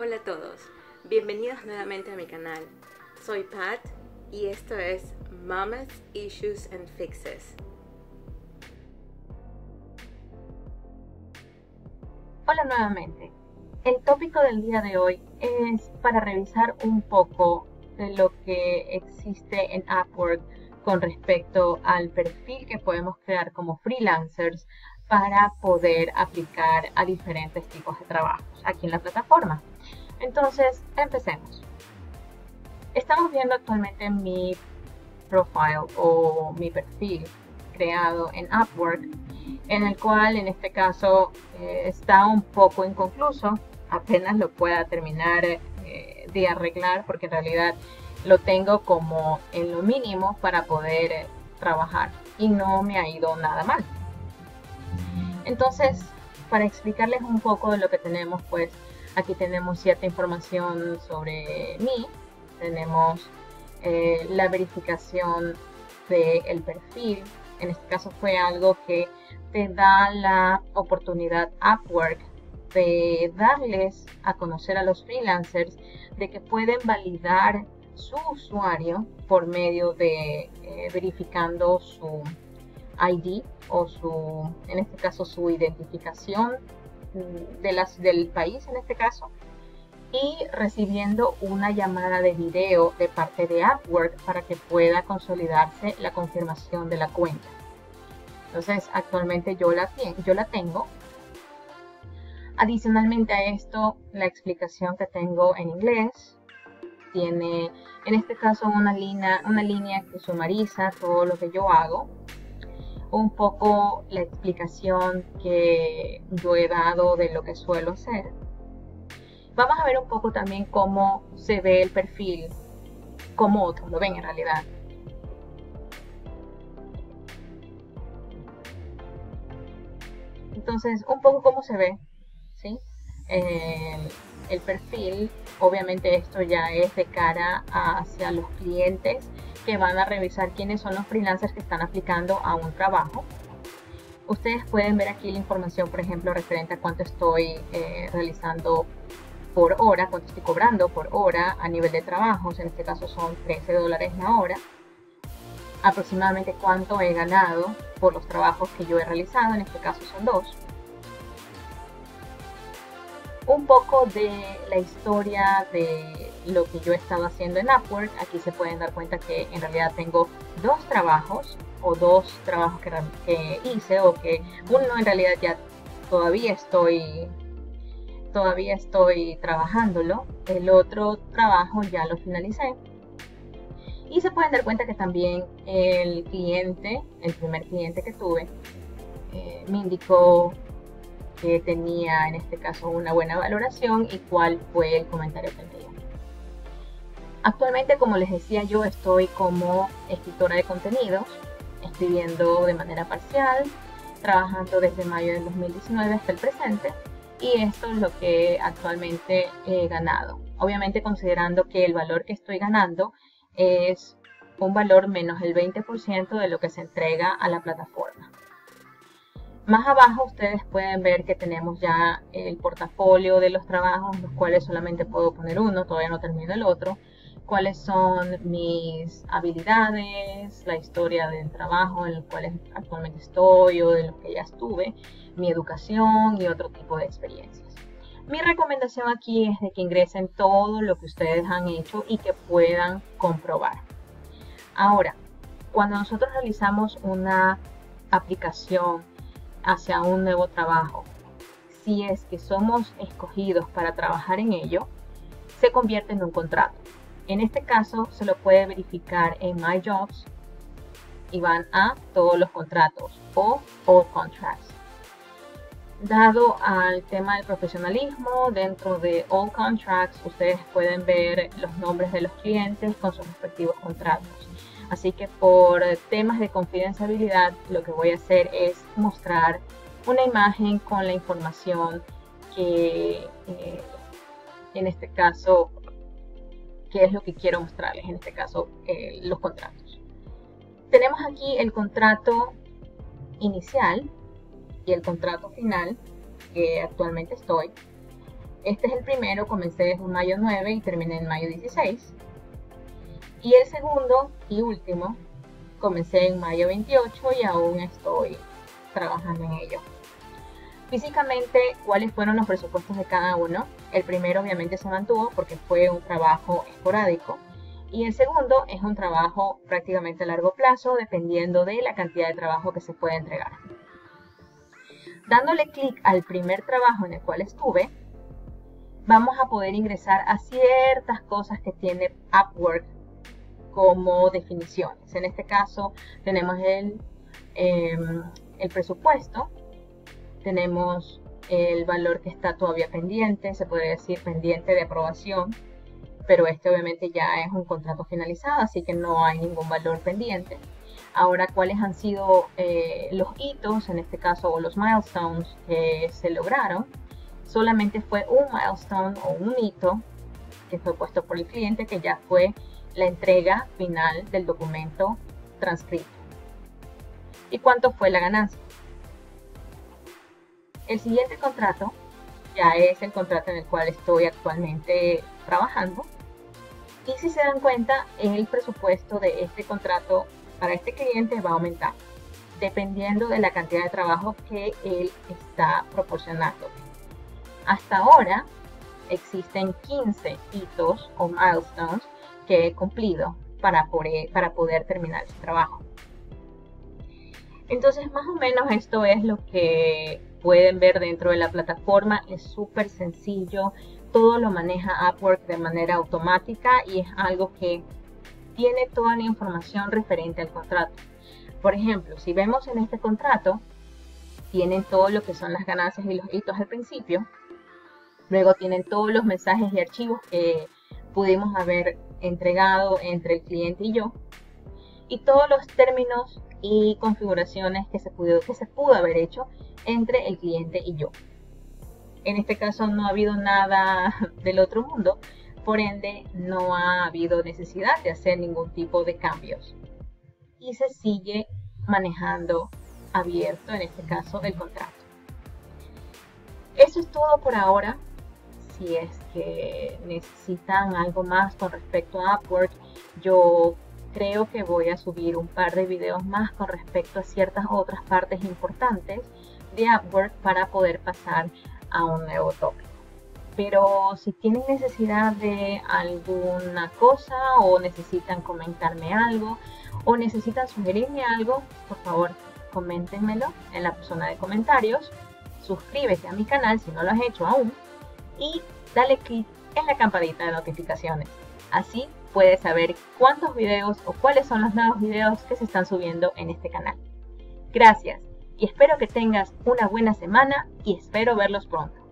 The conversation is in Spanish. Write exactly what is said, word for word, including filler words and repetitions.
Hola a todos, bienvenidos nuevamente a mi canal. Soy Pat y esto es Momma's Issues and Fixes. Hola nuevamente. El tópico del día de hoy es para revisar un poco de lo que existe en Upwork con respecto al perfil que podemos crear como freelancers para poder aplicar a diferentes tipos de trabajos aquí en la plataforma. Entonces, empecemos. Estamos viendo actualmente mi profile o mi perfil creado en Upwork, en el cual en este caso eh, está un poco inconcluso, apenas lo pueda terminar eh, de arreglar porque en realidad lo tengo como en lo mínimo para poder eh, trabajar y no me ha ido nada mal. Entonces, para explicarles un poco de lo que tenemos, pues aquí tenemos cierta información sobre mí, tenemos eh, la verificación del perfil. En este caso fue algo que te da la oportunidad Upwork de darles a conocer a los freelancers de que pueden validar su usuario por medio de eh, verificando su I D o su, en este caso, su identificación de las, del país en este caso, y recibiendo una llamada de video de parte de Upwork para que pueda consolidarse la confirmación de la cuenta. Entonces, actualmente yo la, yo la tengo. Adicionalmente a esto, la explicación que tengo en inglés tiene, en este caso, una línea, una línea que sumariza todo lo que yo hago, un poco la explicación que yo he dado de lo que suelo hacer. Vamos a ver un poco también cómo se ve el perfil, cómo otros lo ven en realidad. Entonces, un poco cómo se ve, ¿sí? Eh, el perfil, obviamente esto ya es de cara hacia los clientes que van a revisar quiénes son los freelancers que están aplicando a un trabajo. Ustedes pueden ver aquí la información, por ejemplo, referente a cuánto estoy eh, realizando por hora, cuánto estoy cobrando por hora a nivel de trabajos, en este caso son trece dólares la hora, aproximadamente cuánto he ganado por los trabajos que yo he realizado, en este caso son dos. Un poco de la historia de lo que yo he estado haciendo en Upwork, aquí se pueden dar cuenta que en realidad tengo dos trabajos o dos trabajos que, que hice o que uno en realidad ya todavía estoy... Todavía estoy trabajándolo, el otro trabajo ya lo finalicé. Y se pueden dar cuenta que también el cliente, el primer cliente que tuve, eh, me indicó que tenía en este caso una buena valoración y cuál fue el comentario que tenía. Actualmente, como les decía, yo estoy como escritora de contenidos, escribiendo de manera parcial, trabajando desde mayo del dos mil diecinueve hasta el presente. Y esto es lo que actualmente he ganado. Obviamente considerando que el valor que estoy ganando es un valor menos el veinte por ciento de lo que se entrega a la plataforma. Más abajo ustedes pueden ver que tenemos ya el portafolio de los trabajos, los cuales solamente puedo poner uno, todavía no termino el otro. Cuáles son mis habilidades, la historia del trabajo en el cual actualmente estoy o de los que ya estuve, mi educación y otro tipo de experiencias. Mi recomendación aquí es de que ingresen todo lo que ustedes han hecho y que puedan comprobar. Ahora, cuando nosotros realizamos una aplicación hacia un nuevo trabajo, si es que somos escogidos para trabajar en ello, se convierte en un contrato. En este caso se lo puede verificar en My Jobs y van a todos los contratos o All Contracts. Dado al tema del profesionalismo, dentro de All Contracts ustedes pueden ver los nombres de los clientes con sus respectivos contratos. Así que por temas de confidencialidad lo que voy a hacer es mostrar una imagen con la información que eh, en este caso... que es lo que quiero mostrarles, en este caso eh, los contratos. Tenemos aquí el contrato inicial y el contrato final que actualmente estoy. Este es el primero, comencé desde mayo nueve y terminé en mayo dieciséis. Y el segundo y último, comencé en mayo veintiocho y aún estoy trabajando en ello. Físicamente, ¿cuáles fueron los presupuestos de cada uno? El primero obviamente se mantuvo porque fue un trabajo esporádico. Y el segundo es un trabajo prácticamente a largo plazo, dependiendo de la cantidad de trabajo que se puede entregar. Dándole clic al primer trabajo en el cual estuve, vamos a poder ingresar a ciertas cosas que tiene Upwork como definiciones. En este caso tenemos el, eh, el presupuesto, tenemos el valor que está todavía pendiente, se puede decir pendiente de aprobación, pero este obviamente ya es un contrato finalizado, así que no hay ningún valor pendiente. Ahora, ¿cuáles han sido eh, los hitos, en este caso, o los milestones que se lograron? Solamente fue un milestone o un hito que fue puesto por el cliente, que ya fue la entrega final del documento transcrito. ¿Y cuánto fue la ganancia? El siguiente contrato ya es el contrato en el cual estoy actualmente trabajando. Y si se dan cuenta, el presupuesto de este contrato para este cliente va a aumentar, dependiendo de la cantidad de trabajo que él está proporcionando. Hasta ahora existen quince hitos o milestones que he cumplido para poder, para poder terminar este trabajo. Entonces, más o menos esto es lo que pueden ver dentro de la plataforma. Es súper sencillo, todo lo maneja Upwork de manera automática y es algo que tiene toda la información referente al contrato. Por ejemplo, si vemos en este contrato, tienen todo lo que son las ganancias y los hitos al principio. Luego tienen todos los mensajes y archivos que pudimos haber entregado entre el cliente y yo. Y todos los términos y configuraciones que se pudo, que se pudo haber hecho entre el cliente y yo. En este caso no ha habido nada del otro mundo. Por ende, no ha habido necesidad de hacer ningún tipo de cambios. Y se sigue manejando abierto, en este caso, el contrato. Eso es todo por ahora. Si es que necesitan algo más con respecto a Upwork, yo creo que voy a subir un par de videos más con respecto a ciertas otras partes importantes de Upwork para poder pasar a un nuevo tópico. Pero si tienen necesidad de alguna cosa o necesitan comentarme algo o necesitan sugerirme algo, por favor coméntenmelo en la zona de comentarios. Suscríbete a mi canal si no lo has hecho aún y dale clic en la campanita de notificaciones. Así puedes saber cuántos videos o cuáles son los nuevos videos que se están subiendo en este canal. Gracias y espero que tengas una buena semana y espero verlos pronto.